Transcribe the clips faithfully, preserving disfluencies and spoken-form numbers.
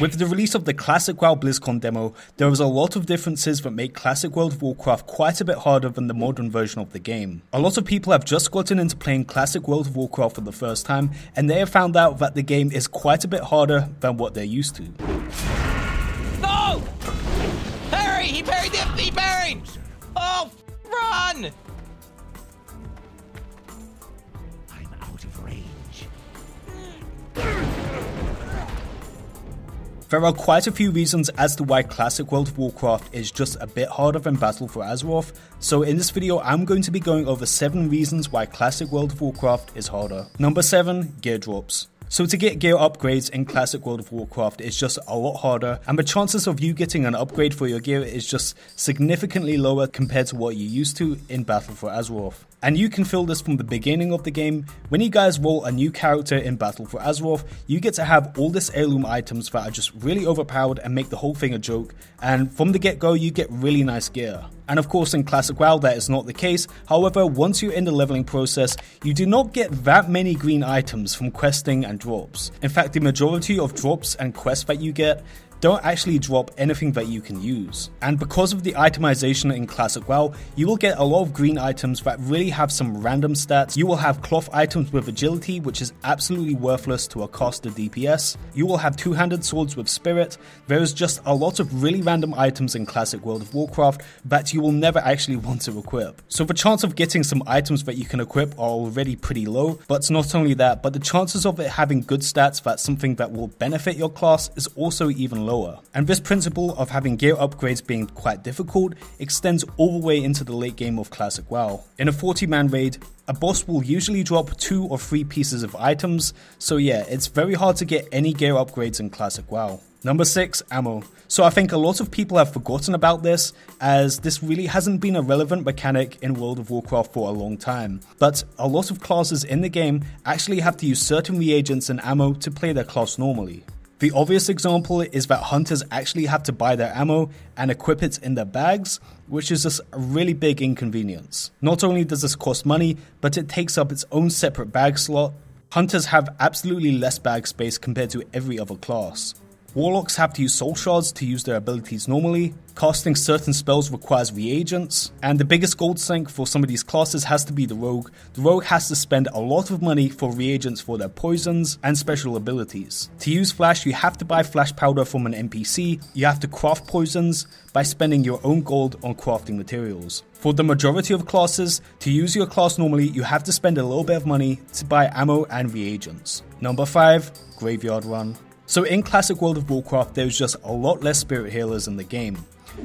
With the release of the Classic WoW BlizzCon demo, there was a lot of differences that make Classic World of Warcraft quite a bit harder than the modern version of the game. A lot of people have just gotten into playing Classic World of Warcraft for the first time, and they have found out that the game is quite a bit harder than what they're used to. No! Harry, he buried him! He buried! Oh, run! I'm out of range. There are quite a few reasons as to why Classic World of Warcraft is just a bit harder than Battle for Azeroth, so in this video I'm going to be going over seven reasons why Classic World of Warcraft is harder. Number seven. Gear drops. So to get gear upgrades in Classic World of Warcraft is just a lot harder, and the chances of you getting an upgrade for your gear is just significantly lower compared to what you used to in Battle for Azeroth. And you can feel this from the beginning of the game. When you guys roll a new character in Battle for Azeroth, you get to have all this heirloom items that are just really overpowered and make the whole thing a joke, and from the get-go you get really nice gear. And of course in Classic WoW that is not the case. However, once you're in the leveling process, you do not get that many green items from questing and drops. In fact, the majority of drops and quests that you get don't actually drop anything that you can use. And because of the itemization in Classic WoW, you will get a lot of green items that really have some random stats. You will have cloth items with agility, which is absolutely worthless to a caster D P S. You will have two-handed swords with spirit. There is just a lot of really random items in Classic World of Warcraft that you will never actually want to equip. So the chance of getting some items that you can equip are already pretty low, but not only that, but the chances of it having good stats, that's something that will benefit your class, is also even lower. Lower. And this principle of having gear upgrades being quite difficult extends all the way into the late game of Classic WoW. In a forty man raid, a boss will usually drop two or three pieces of items, so yeah, it's very hard to get any gear upgrades in Classic WoW. Number six. Ammo. So I think a lot of people have forgotten about this, as this really hasn't been a relevant mechanic in World of Warcraft for a long time. But a lot of classes in the game actually have to use certain reagents and ammo to play their class normally. The obvious example is that hunters actually have to buy their ammo and equip it in their bags, which is just a really big inconvenience. Not only does this cost money, but it takes up its own separate bag slot. Hunters have absolutely less bag space compared to every other class. Warlocks have to use soul shards to use their abilities normally, casting certain spells requires reagents, and the biggest gold sink for some of these classes has to be the rogue. The rogue has to spend a lot of money for reagents for their poisons and special abilities. To use flash, you have to buy flash powder from an N P C, you have to craft poisons by spending your own gold on crafting materials. For the majority of classes, to use your class normally, you have to spend a little bit of money to buy ammo and reagents. Number five. Graveyard Run. So in Classic World of Warcraft, there's just a lot less spirit healers in the game.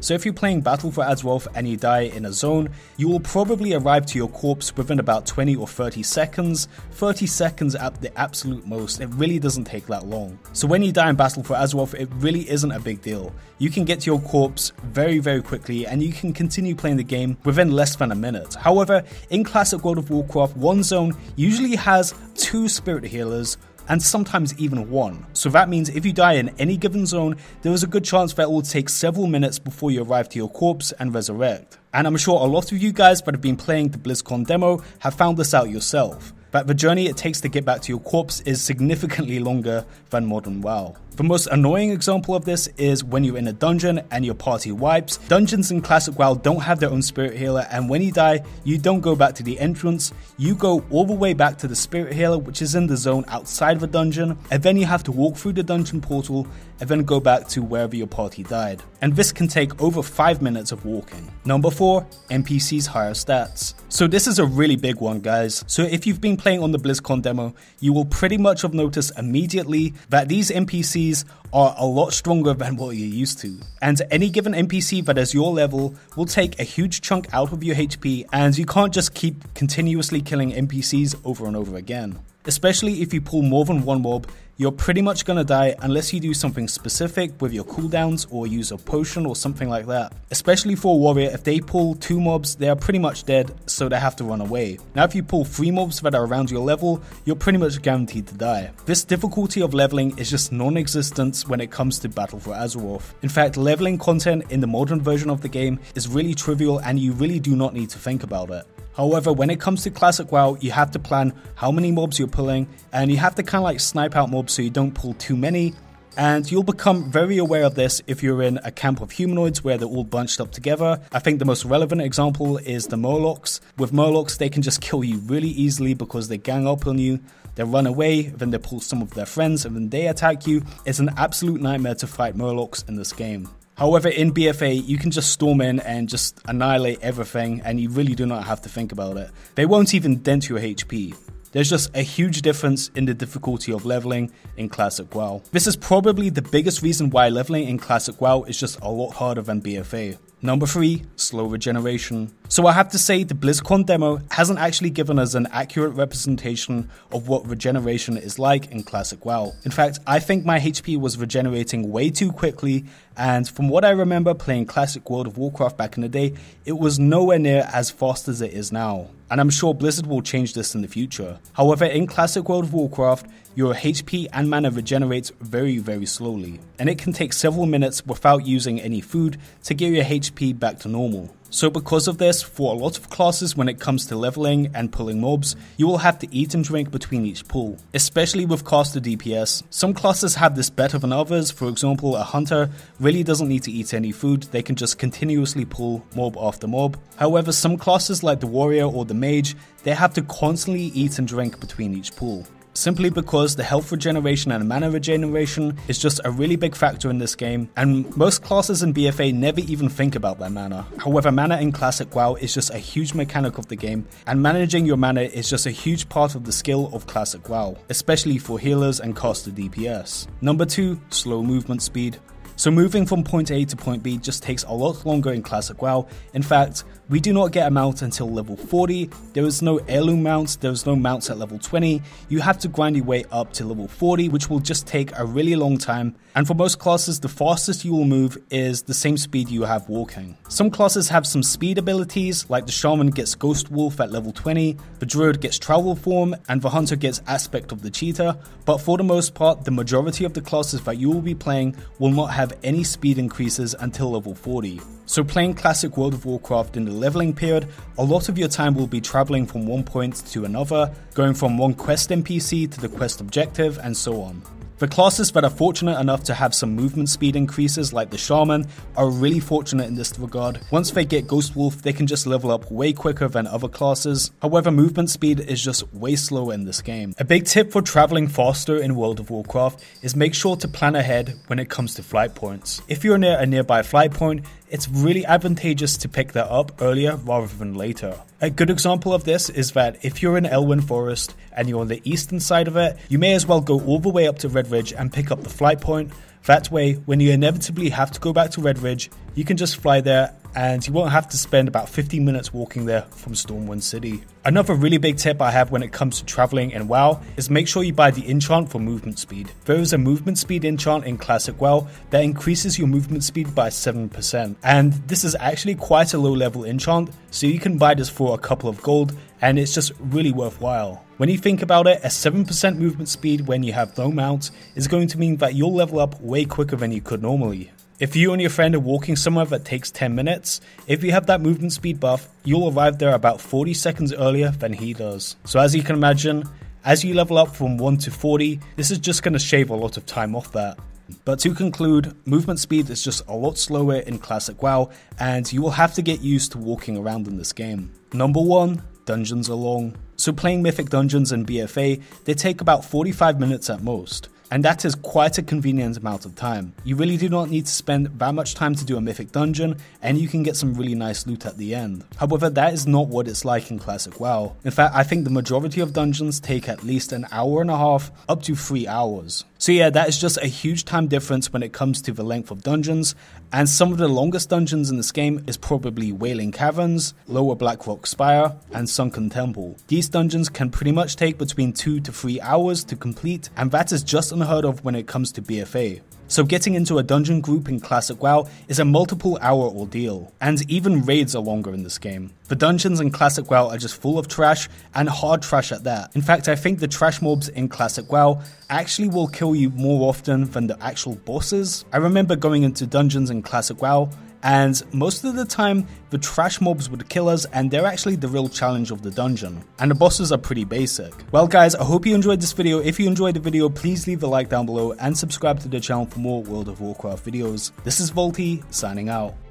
So if you're playing Battle for Azeroth and you die in a zone, you will probably arrive to your corpse within about twenty or thirty seconds, thirty seconds at the absolute most. It really doesn't take that long. So when you die in Battle for Azeroth, it really isn't a big deal. You can get to your corpse very, very quickly and you can continue playing the game within less than a minute. However, in Classic World of Warcraft, one zone usually has two spirit healers, and sometimes even one. So that means if you die in any given zone, there is a good chance that it will take several minutes before you arrive to your corpse and resurrect. And I'm sure a lot of you guys that have been playing the BlizzCon demo have found this out yourself, that the journey it takes to get back to your corpse is significantly longer than modern WoW. The most annoying example of this is when you're in a dungeon and your party wipes. Dungeons in Classic WoW don't have their own spirit healer, and when you die, you don't go back to the entrance, you go all the way back to the spirit healer, which is in the zone outside the dungeon, and then you have to walk through the dungeon portal and then go back to wherever your party died. And this can take over five minutes of walking. Number four. N P Cs higher stats. So this is a really big one, guys. So if you've been playing on the BlizzCon demo, you will pretty much have noticed immediately that these N P Cs are a lot stronger than what you're used to. And any given N P C that is your level will take a huge chunk out of your H P, and you can't just keep continuously killing N P Cs over and over again. Especially if you pull more than one mob, you're pretty much gonna die unless you do something specific with your cooldowns or use a potion or something like that. Especially for a warrior, if they pull two mobs, they are pretty much dead, so they have to run away. Now if you pull three mobs that are around your level, you're pretty much guaranteed to die. This difficulty of leveling is just non-existent when it comes to Battle for Azeroth. In fact, leveling content in the modern version of the game is really trivial and you really do not need to think about it. However, when it comes to Classic WoW, you have to plan how many mobs you're pulling, and you have to kind of like snipe out mobs so you don't pull too many, And you'll become very aware of this if you're in a camp of humanoids where they're all bunched up together. I think the most relevant example is the Murlocs. With Murlocs, they can just kill you really easily because they gang up on you, they run away, then they pull some of their friends, and then they attack you. It's an absolute nightmare to fight Murlocs in this game. However, in B F A, you can just storm in and just annihilate everything, and you really do not have to think about it. They won't even dent your H P. There's just a huge difference in the difficulty of leveling in Classic WoW. This is probably the biggest reason why leveling in Classic WoW is just a lot harder than B F A. Number three, slow regeneration. So I have to say the BlizzCon demo hasn't actually given us an accurate representation of what regeneration is like in Classic WoW. In fact, I think my H P was regenerating way too quickly, and from what I remember playing Classic World of Warcraft back in the day, it was nowhere near as fast as it is now. And I'm sure Blizzard will change this in the future. However, in Classic World of Warcraft, your H P and mana regenerates very, very slowly, and it can take several minutes without using any food to get your H P back to normal. So because of this, for a lot of classes when it comes to leveling and pulling mobs, you will have to eat and drink between each pull, especially with caster D P S. Some classes have this better than others. For example, a hunter really doesn't need to eat any food, they can just continuously pull mob after mob. However, some classes like the warrior or the mage, they have to constantly eat and drink between each pull, simply because the health regeneration and mana regeneration is just a really big factor in this game, and most classes in B F A never even think about their mana. However, mana in Classic WoW is just a huge mechanic of the game, and managing your mana is just a huge part of the skill of Classic WoW, especially for healers and caster D P S. Number two, slow movement speed. So moving from point A to point B just takes a lot longer in Classic WoW. In fact, we do not get a mount until level forty, there is no heirloom mounts, there is no mounts at level twenty, you have to grind your way up to level forty, which will just take a really long time, and for most classes the fastest you will move is the same speed you have walking. Some classes have some speed abilities, like the shaman gets ghost wolf at level twenty, the druid gets travel form, and the hunter gets aspect of the cheetah, but for the most part the majority of the classes that you will be playing will not have any speed increases until level forty. So playing Classic World of Warcraft in the leveling period, a lot of your time will be traveling from one point to another, going from one quest N P C to the quest objective, and so on. The classes that are fortunate enough to have some movement speed increases, like the shaman, are really fortunate in this regard. Once they get Ghost Wolf, they can just level up way quicker than other classes. However, movement speed is just way slower in this game. A big tip for traveling faster in World of Warcraft is make sure to plan ahead when it comes to flight points. If you're near a nearby flight point, it's really advantageous to pick that up earlier rather than later. A good example of this is that if you're in Elwynn Forest and you're on the eastern side of it, you may as well go all the way up to Red Ridge and pick up the flight point. That way, when you inevitably have to go back to Red Ridge, you can just fly there and you won't have to spend about fifteen minutes walking there from Stormwind City. Another really big tip I have when it comes to traveling in WoW is make sure you buy the enchant for movement speed. There is a movement speed enchant in Classic WoW that increases your movement speed by seven percent, and this is actually quite a low level enchant, so you can buy this for a couple of gold and it's just really worthwhile. When you think about it, a seven percent movement speed when you have no mount is going to mean that you'll level up way quicker than you could normally. If you and your friend are walking somewhere that takes ten minutes, if you have that movement speed buff, you'll arrive there about forty seconds earlier than he does. So as you can imagine, as you level up from one to forty, this is just going to shave a lot of time off that. But to conclude, movement speed is just a lot slower in Classic WoW, and you will have to get used to walking around in this game. Number one, dungeons are long. So playing mythic dungeons in B F A, they take about forty-five minutes at most, and that is quite a convenient amount of time. You really do not need to spend that much time to do a mythic dungeon, and you can get some really nice loot at the end. However, that is not what it's like in Classic WoW. In fact, I think the majority of dungeons take at least an hour and a half, up to three hours. So yeah, that is just a huge time difference when it comes to the length of dungeons, and some of the longest dungeons in this game is probably Wailing Caverns, Lower Blackrock Spire, and Sunken Temple. These dungeons can pretty much take between two to three hours to complete, and that is just unheard of when it comes to B F A. So getting into a dungeon group in Classic WoW is a multiple hour ordeal, and even raids are longer in this game. The dungeons in Classic WoW are just full of trash, and hard trash at that. In fact, I think the trash mobs in Classic WoW actually will kill you more often than the actual bosses. I remember going into dungeons in Classic WoW and most of the time the trash mobs would kill us, and they're actually the real challenge of the dungeon, and the bosses are pretty basic. Well guys, I hope you enjoyed this video. If you enjoyed the video, please leave a like down below and subscribe to the channel for more World of Warcraft videos. This is Vaulty, signing out.